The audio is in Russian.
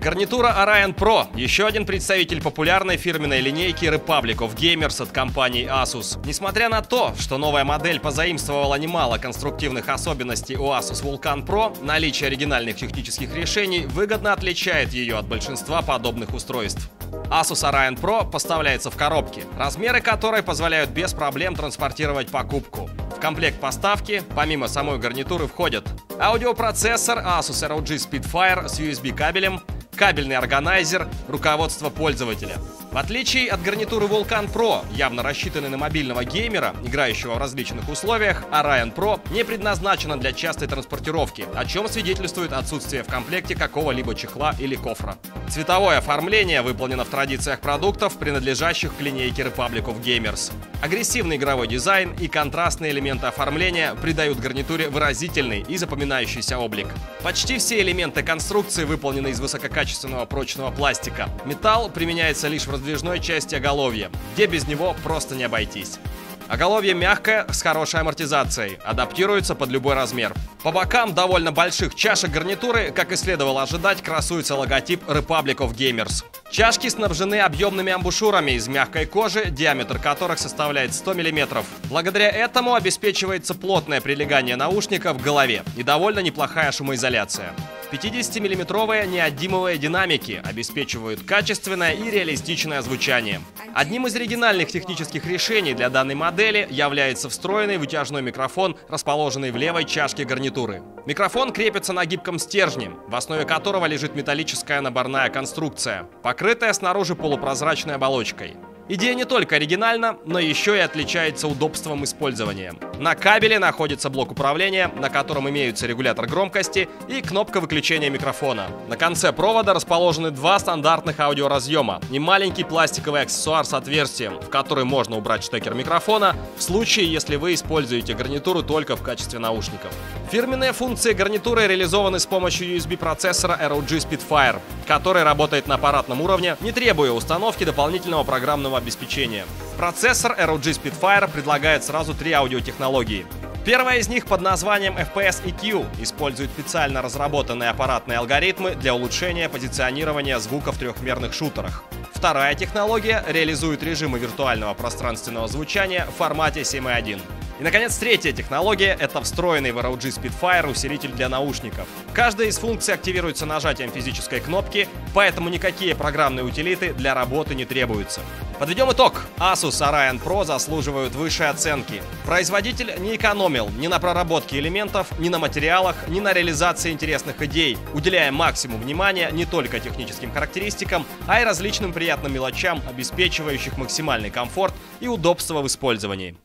Гарнитура Orion Pro – еще один представитель популярной фирменной линейки Republic of Gamers от компании Asus. Несмотря на то, что новая модель позаимствовала немало конструктивных особенностей у Asus Vulcan Pro, наличие оригинальных технических решений выгодно отличает ее от большинства подобных устройств. Asus Orion Pro поставляется в коробке, размеры которой позволяют без проблем транспортировать покупку. В комплект поставки, помимо самой гарнитуры, входят аудиопроцессор Asus ROG Spitfire с USB-кабелем, кабельный органайзер, руководство пользователя. В отличие от гарнитуры Vulcan Pro, явно рассчитанной на мобильного геймера, играющего в различных условиях, Orion Pro не предназначена для частой транспортировки, о чем свидетельствует отсутствие в комплекте какого-либо чехла или кофра. Цветовое оформление выполнено в традициях продуктов, принадлежащих к линейке Republic of Gamers. Агрессивный игровой дизайн и контрастные элементы оформления придают гарнитуре выразительный и запоминающийся облик. Почти все элементы конструкции выполнены из высококачественного прочного пластика. Металл применяется лишь в раздвижной части оголовья, где без него просто не обойтись. Оголовье мягкое, с хорошей амортизацией, адаптируется под любой размер. По бокам довольно больших чашек гарнитуры, как и следовало ожидать, красуется логотип Republic of Gamers. Чашки снабжены объемными амбушюрами из мягкой кожи, диаметр которых составляет 100 мм. Благодаря этому обеспечивается плотное прилегание наушника в голове и довольно неплохая шумоизоляция. 50-миллиметровые неотдимовые динамики обеспечивают качественное и реалистичное звучание. Одним из оригинальных технических решений для данной модели является встроенный вытяжной микрофон, расположенный в левой чашке гарнитуры. Микрофон крепится на гибком стержне, в основе которого лежит металлическая наборная конструкция, покрытая снаружи полупрозрачной оболочкой. Идея не только оригинальна, но еще и отличается удобством использования. На кабеле находится блок управления, на котором имеются регулятор громкости и кнопка выключения микрофона. На конце провода расположены два стандартных аудиоразъема и маленький пластиковый аксессуар с отверстием, в который можно убрать штекер микрофона в случае, если вы используете гарнитуру только в качестве наушников. Фирменные функции гарнитуры реализованы с помощью USB-процессора ROG Spitfire, который работает на аппаратном уровне, не требуя установки дополнительного программного обеспечения. Процессор ROG Spitfire предлагает сразу три аудиотехнологии. Первая из них под названием FPS EQ использует специально разработанные аппаратные алгоритмы для улучшения позиционирования звука в трехмерных шутерах. Вторая технология реализует режимы виртуального пространственного звучания в формате 7.1. И, наконец, третья технология — это встроенный в ROG Spitfire усилитель для наушников. Каждая из функций активируется нажатием физической кнопки, поэтому никакие программные утилиты для работы не требуются. Подведем итог. Asus Orion Pro заслуживают высшей оценки. Производитель не экономил ни на проработке элементов, ни на материалах, ни на реализации интересных идей, уделяя максимум внимания не только техническим характеристикам, а и различным приятным мелочам, обеспечивающих максимальный комфорт и удобство в использовании.